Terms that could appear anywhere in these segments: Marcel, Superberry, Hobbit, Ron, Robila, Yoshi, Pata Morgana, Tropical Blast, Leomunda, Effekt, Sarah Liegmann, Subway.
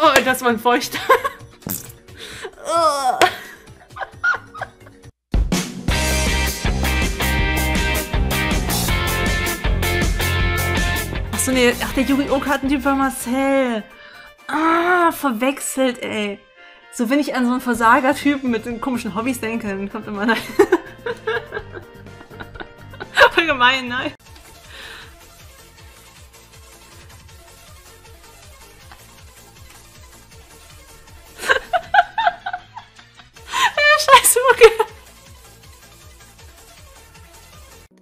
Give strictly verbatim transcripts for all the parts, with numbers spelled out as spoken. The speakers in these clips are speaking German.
Oh, das war ein feuchter. Oh. Achso, nee, ach, der Yu-Gi-Oh-Kartentyp war Marcel. Ah, verwechselt, ey. So, wenn ich an so einen Versager-Typen mit den komischen Hobbys denke, dann kommt immer nein. Voll gemein, nein.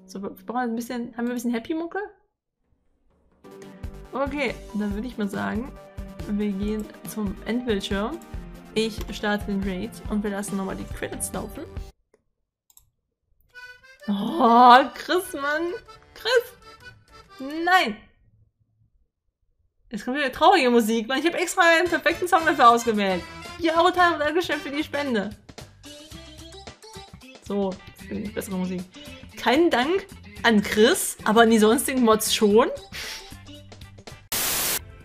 So, wir brauchen ein bisschen. Haben wir ein bisschen Happy-Mucke? Okay, dann würde ich mal sagen, wir gehen zum Endbildschirm. Ich starte den Raid und wir lassen nochmal die Credits laufen. Oh, Chris, Mann! Chris! Nein! Jetzt kommt wieder traurige Musik, Mann. Ich habe extra einen perfekten Song dafür ausgewählt. Ja, Otan, Dankeschön für die Spende. So, ich bin nicht bessere Musik. Keinen Dank an Chris, aber an die sonstigen Mods schon.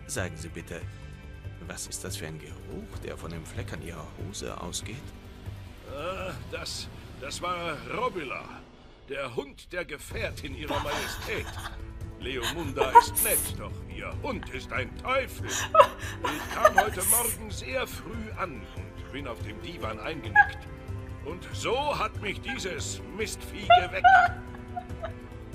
Sagen Sie bitte, was ist das für ein Geruch, der von den Fleckern Ihrer Hose ausgeht? Äh, das, das war Robila, der Hund der Gefährtin Ihrer Majestät. Leomunda ist nett, doch Ihr Hund ist ein Teufel. Ich kam heute Morgen sehr früh an und bin auf dem Divan eingenickt. Und so hat mich dieses Mistvieh geweckt.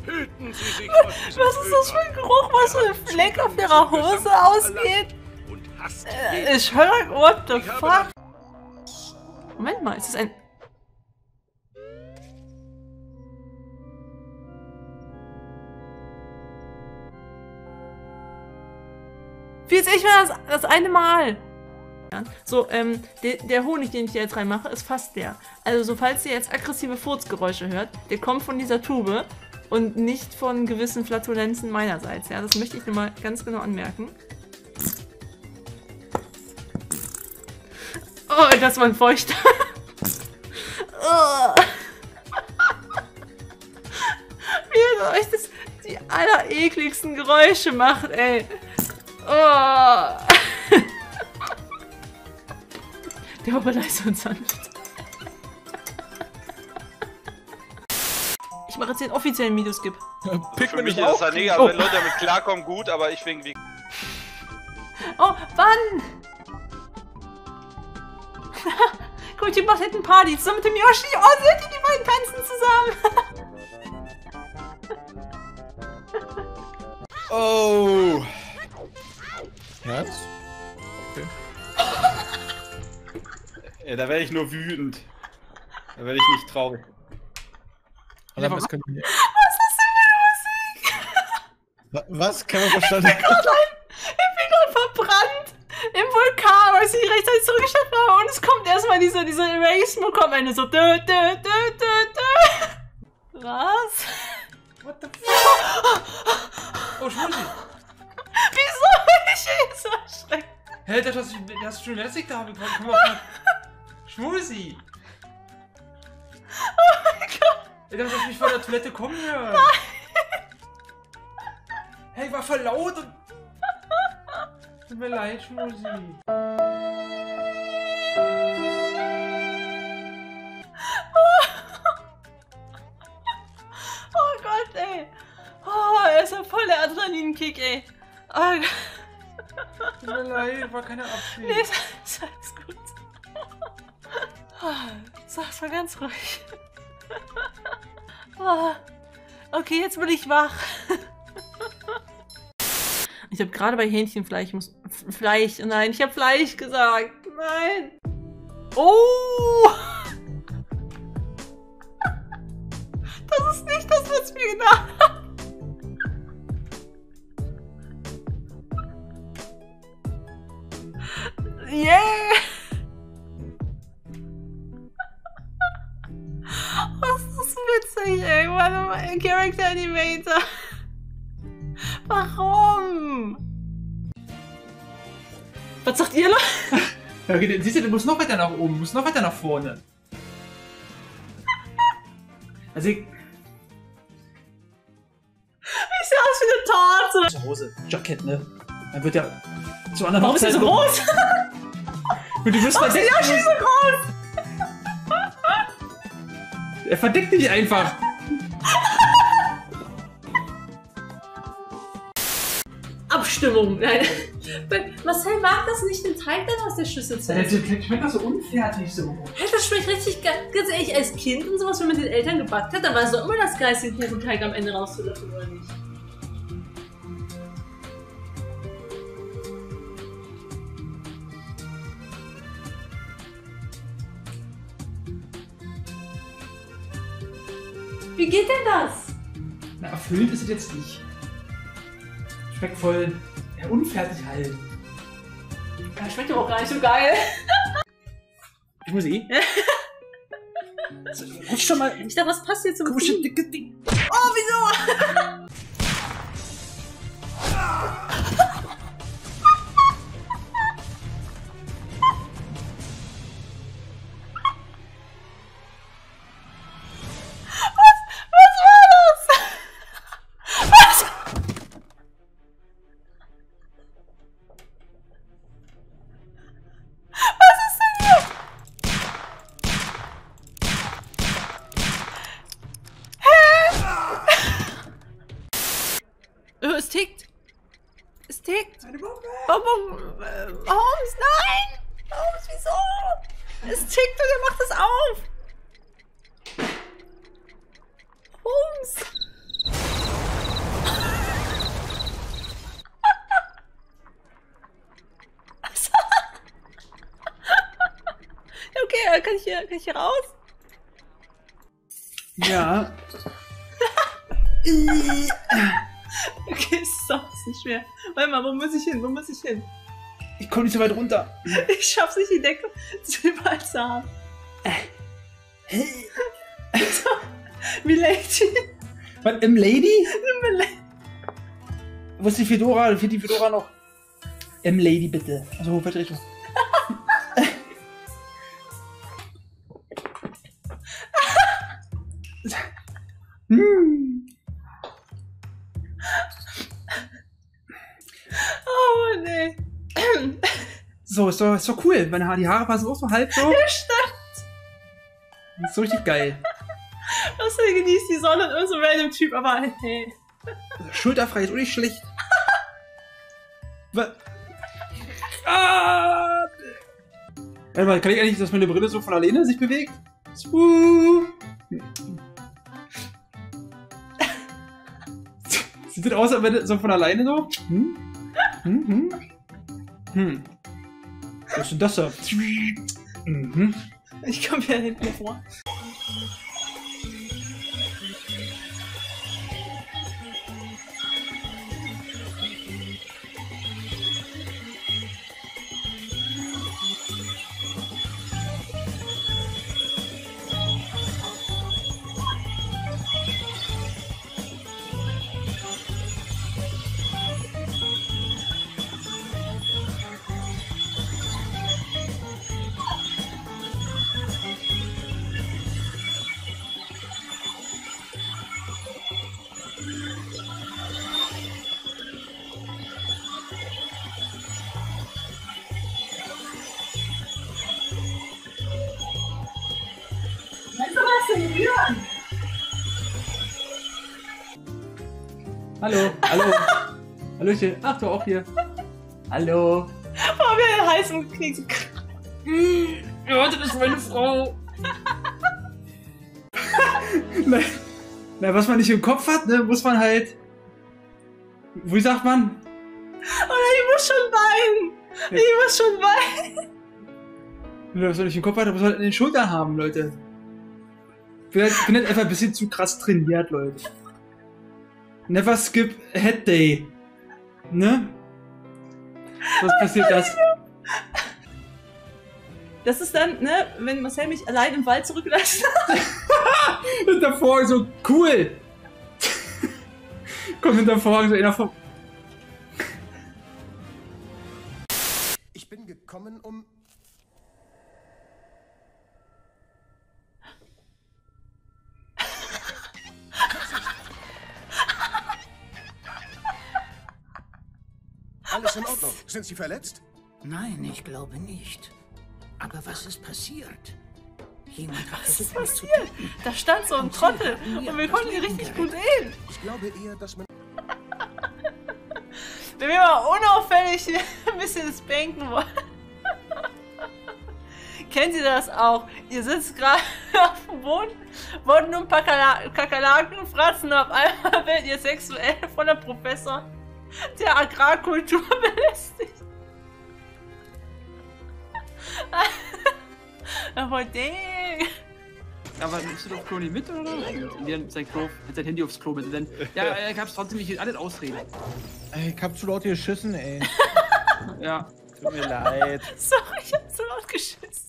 Hüten Sie sich vor diesem Was ist das für ein Geruch, was für ein Fleck auf Ihrer Hose ausgeht? Und hasst äh, ich höre, what the fuck? Moment mal, ist das ein... Wie jetzt echt mal das, das eine Mal? So, ähm, de der Honig, den ich hier jetzt reinmache, ist fast leer. Also, so, falls ihr jetzt aggressive Furzgeräusche hört, der kommt von dieser Tube und nicht von gewissen Flatulenzen meinerseits. Ja, das möchte ich nur mal ganz genau anmerken. Oh, das war ein feuchter. Oh. Wie ihr euch das die allerekligsten Geräusche macht, ey. Oh. Der Hobbit ist so sanft. Ich mache jetzt den offiziellen Videoskip. Ja, pick für mich, mich ist das mega, oh. Wenn Leute damit klarkommen, gut, aber ich wegen wie. Oh, wann? Guck, die macht hinten Party zusammen mit dem Yoshi. Oh, seht ihr, die beiden tanzen zusammen. Oh. Herz? Okay. Ja, da werde ich nur wütend. Da werde ich nicht traurig. Oder was, was ist denn für Musik? Was? Kann man verstanden? Ich bin gerade verbrannt im Vulkan, weil ich nicht rechtzeitig zurückgeschafft habe. Und es kommt erstmal diese, diese Erase-Mucke am Ende. So. Dö, dö, dö, dö, dö. Was? What the fuck? Oh, Schmusi. Wieso bin ich so erschreckt? Hä, das hast du, das Jurassic da bekommen. Komm mal. Schmusi! Oh mein Gott! Du hast mich von der Toilette kommen hören! Nein! Hey, war voll laut und... Tut mir leid, Schmusi! Oh, oh Gott, ey! Oh, er ist ja voll der Adrenalinkick, ey! Oh Gott! Tut mir leid, war keine Absicht! Nee, ist alles gut! Oh, sag's mal ganz ruhig. Oh, okay, jetzt bin ich wach. Ich habe gerade bei Hähnchenfleisch muss Fleisch. Nein, ich habe Fleisch gesagt. Nein. Oh! Das ist nicht das, was mir gedacht hat. Yeah! Witzig, ey, warte, Character Animator. Warum? Was sagt ihr noch? Okay, siehst du, du musst noch weiter nach oben, du musst noch weiter nach vorne. Also ich... Ich seh aus wie eine Torte! Hose, Jackett, ne? Dann wird ja zu anderen... Warum ist das so groß? Und du wirst verdecken. Oh, Yoshi ist so groß! Er verdeckt dich einfach. Abstimmung, nein. Marcel mag das nicht, den Teig dann aus der Schüssel zu essen. Das schmeckt doch so unfertig so. Das schmeckt richtig geil. Ganz ehrlich, als Kind und sowas, wenn man mit den Eltern gebackt hat, da war es doch immer das Geilste, den Käseteig am Ende rauszulöffeln, oder nicht? Wie geht denn das? Na, erfüllt ist es jetzt nicht. Schmeckt voll ja, unfertig halt. Ja, schmeckt doch auch gar nicht so geil. Ich muss eh. So, rutsch schon mal. Ich dachte, was passt hier zum Kuschel? Dicke Ding. Oh, wieso? Es tickt! Es tickt! Eine Bombe! Warum? Holmes, nein! Holmes, wieso? Es tickt und er macht es auf! Holmes! Okay, kann ich, hier, kann ich hier raus? Ja. Okay, ich schaff's nicht mehr. Warte mal, wo muss ich hin? Wo muss ich hin? Ich komme nicht so weit runter. Ich schaff's nicht, die Decke zu überall. Milady. Was, im Lady? Wo ist die Fedora? Fehlt die Fedora noch? Im Lady, bitte. Also, hohe Vertretung. Hm. Oh, nee. So, ist doch, ist doch cool. Meine Haare, die Haare passen auch so halb so. Ja, stimmt. Das ist so richtig geil. Was denn, genießt die Sonne und irgend so ein random Typ, aber hey. Schulterfrei ist auch nicht schlecht. Ah! Warte mal, kann ich eigentlich, dass meine Brille so von alleine sich bewegt? Sieht das aus, als wäre das so von alleine so? Hm? Hm, hm. Hm. Was ist denn das da? Mhm. Ich komme ja hinten vor. Hallo, hallo. Hallöchen. Ach, du auch hier. Hallo. Oh, wir haben heißen Knicks. Ja, das ist meine Frau. na, na, was man nicht im Kopf hat, ne, muss man halt. Wie sagt man? Oder ich muss schon weinen. Ja. Ich muss schon weinen. Wenn man das nicht im Kopf hat, muss man halt in den Schultern haben, Leute. Ich bin halt einfach ein bisschen zu krass trainiert, Leute. Never skip head day. Ne? Was passiert das? Das ist dann, ne, wenn Marcel mich allein im Wald zurücklässt. Und davor so, cool! Kommt hinter Vorhang so einer vom. Ich bin gekommen, um. Alles in Ordnung. Sind Sie verletzt? Nein, ich glaube nicht. Aber was ist passiert? Jemand was ist passiert? Da stand so ein Trottel und wir konnten die richtig gut sehen. Ich glaube eher, dass man... Wenn wir mal unauffällig ein bisschen spanken wollen. Kennen Sie das auch? Ihr sitzt gerade auf dem Boden, wollt nur ein paar Kakerlaken fratzen, auf einmal werdet ihr sexuell von der Professor der Agrarkultur belästigt. Aber dang! Aber bist du doch Klo nicht mit, oder? Wir haben sein, Klo, sein Handy aufs Klo mit. Denn, ja, er gab es trotzdem nicht alles Ausreden. Ich hab zu laut geschissen, ey. Ja. Tut mir leid. Sorry, ich hab zu laut geschissen.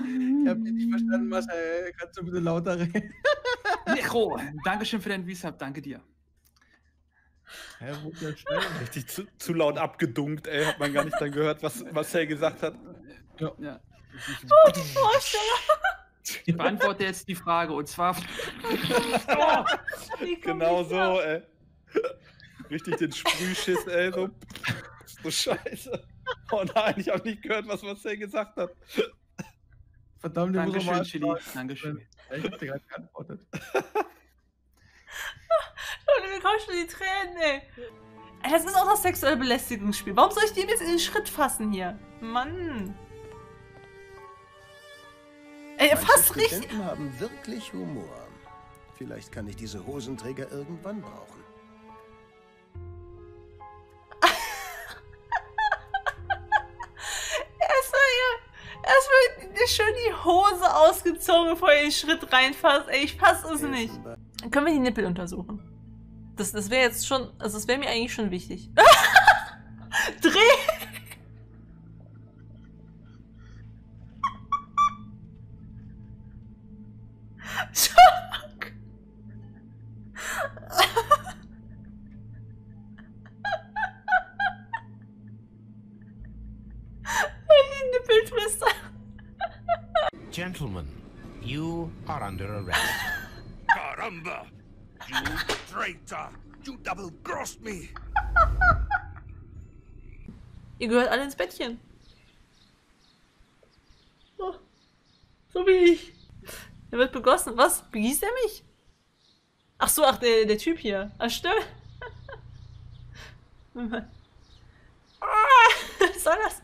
Ich hab dich nicht verstanden, Marcel. Kannst du bitte lauter reden? Nico, Dankeschön für deinen Resub. Danke dir. Er wurde ja schnell richtig zu, zu laut abgedunkt, ey. Hat man gar nicht dann gehört, was Marcel gesagt hat. Ja. Ja. Oh, die Vorstellung. Ich beantworte jetzt die Frage und zwar. Oh, genau so, ab. Ey. Richtig den Sprühschiss, ey. So, so scheiße. Oh nein, ich habe nicht gehört, was Marcel gesagt hat. Verdammt, ich muss mal Chili. Dankeschön. Ich hab dir gerade geantwortet. Leute, mir kommen schon die Tränen, ey. Das ist auch das sexuelle Belästigungsspiel. Warum soll ich dem jetzt in den Schritt fassen hier? Mann. Ey, fast richtig. Studenten haben wirklich Humor. Vielleicht kann ich diese Hosenträger irgendwann brauchen. Erstmal hier schön die Hose ausgezogen, bevor ihr den Schritt reinfasst. Ey, ich fass es nicht. Dann können wir die Nippel untersuchen. Das, das wäre jetzt schon, also das wäre mir eigentlich schon wichtig. Dreh! Gentlemen, you are under arrest. Caramba! You traitor! You double-crossed me! Ihr gehört alle ins Bettchen. Oh, so wie ich. Er wird begossen. Was? Begießt er mich? Ach so, ach, der, der Typ hier. Ach, stimmt. Was soll das?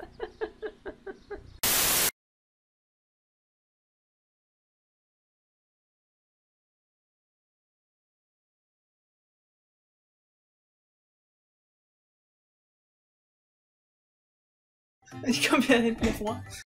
Ich komme ja hinten vor.